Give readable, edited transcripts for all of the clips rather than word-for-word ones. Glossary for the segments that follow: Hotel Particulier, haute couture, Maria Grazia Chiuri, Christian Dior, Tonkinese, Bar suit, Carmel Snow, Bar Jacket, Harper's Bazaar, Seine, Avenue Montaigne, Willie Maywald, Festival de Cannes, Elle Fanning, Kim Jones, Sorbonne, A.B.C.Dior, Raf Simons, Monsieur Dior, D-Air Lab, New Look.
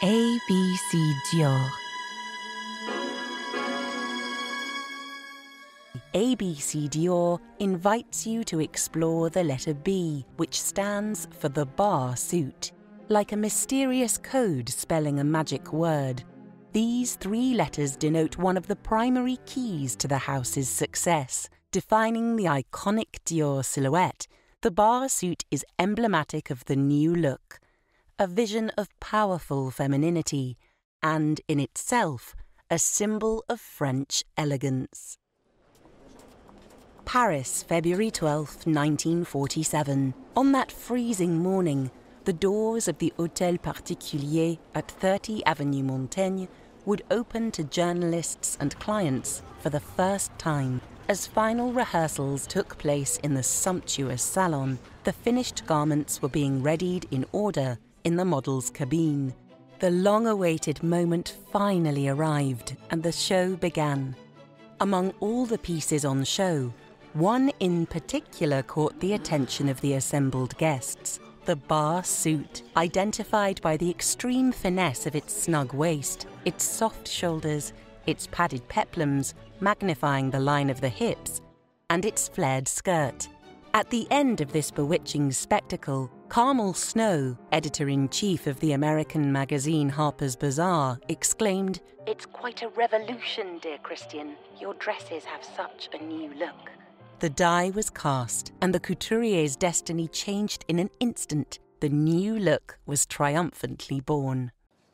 A.B.C.Dior. A.B.C.Dior invites you to explore the letter B, which stands for the bar suit. Like a mysterious code spelling a magic word, these three letters denote one of the primary keys to the house's success, defining the iconic Dior silhouette. The bar suit is emblematic of the new look, a vision of powerful femininity, and in itself, a symbol of French elegance. Paris, February 12, 1947. On that freezing morning, the doors of the Hotel Particulier at 30 Avenue Montaigne would open to journalists and clients for the first time. As final rehearsals took place in the sumptuous salon, the finished garments were being readied in order in the model's cabine. The long-awaited moment finally arrived, and the show began. Among all the pieces on show, one in particular caught the attention of the assembled guests: the bar suit. Identified by the extreme finesse of its snug waist, its soft shoulders, its padded peplums, magnifying the line of the hips, and its flared skirt. At the end of this bewitching spectacle, Carmel Snow, editor-in-chief of the American magazine Harper's Bazaar, exclaimed, "It's quite a revolution, dear Christian. Your dresses have such a new look." The die was cast, and the couturier's destiny changed in an instant. The new look was triumphantly born.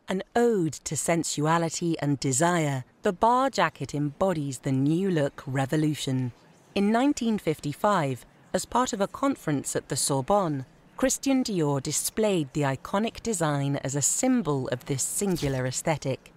An ode to sensuality and desire, the bar jacket embodies the new look revolution. In 1955, as part of a conference at the Sorbonne, Christian Dior displayed the iconic design as a symbol of this singular aesthetic.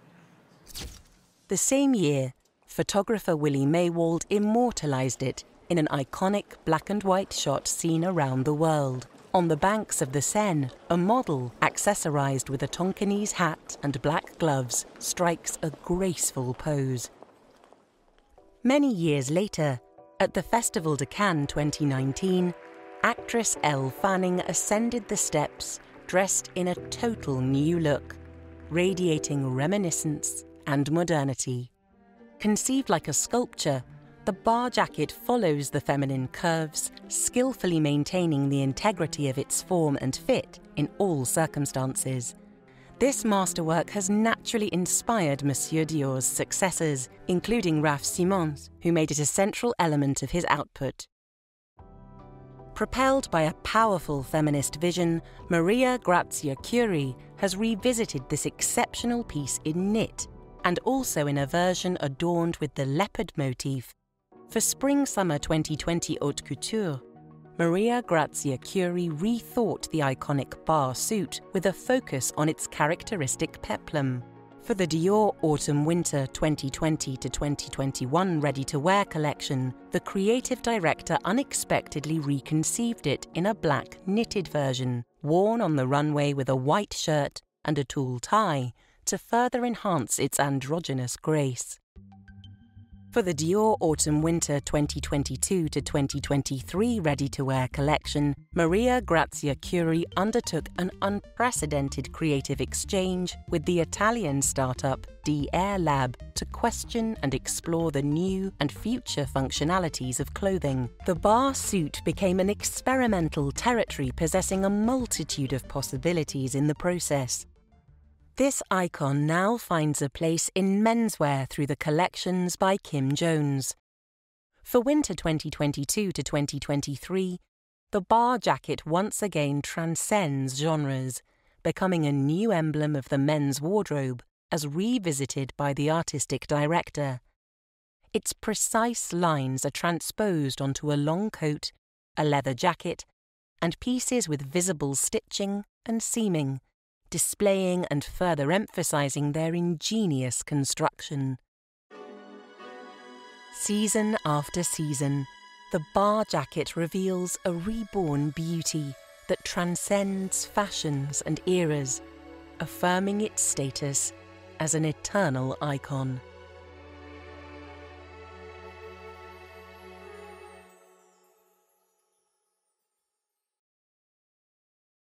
The same year, photographer Willie Maywald immortalized it in an iconic black-and-white shot seen around the world. On the banks of the Seine, a model, accessorized with a Tonkinese hat and black gloves, strikes a graceful pose. Many years later, at the Festival de Cannes 2019, actress Elle Fanning ascended the steps dressed in a total new look, radiating reminiscence and modernity. Conceived like a sculpture, the bar jacket follows the feminine curves, skillfully maintaining the integrity of its form and fit in all circumstances. This masterwork has naturally inspired Monsieur Dior's successors, including Raf Simons, who made it a central element of his output. Propelled by a powerful feminist vision, Maria Grazia Chiuri has revisited this exceptional piece in knit, and also in a version adorned with the leopard motif. For Spring-Summer 2020 Haute Couture, Maria Grazia Chiuri rethought the iconic bar suit with a focus on its characteristic peplum. For the Dior Autumn-Winter 2020 to 2021 ready-to-wear collection, the creative director unexpectedly reconceived it in a black knitted version, worn on the runway with a white shirt and a tulle tie, to further enhance its androgynous grace. For the Dior Autumn-Winter 2022 to 2023 ready-to-wear collection, Maria Grazia Chiuri undertook an unprecedented creative exchange with the Italian startup D-Air Lab to question and explore the new and future functionalities of clothing. The bar suit became an experimental territory, possessing a multitude of possibilities in the process. This icon now finds a place in menswear through the collections by Kim Jones. For winter 2022 to 2023, the bar jacket once again transcends genres, becoming a new emblem of the men's wardrobe as revisited by the artistic director. Its precise lines are transposed onto a long coat, a leather jacket, and pieces with visible stitching and seaming, displaying and further emphasizing their ingenious construction. Season after season, the bar jacket reveals a reborn beauty that transcends fashions and eras, affirming its status as an eternal icon.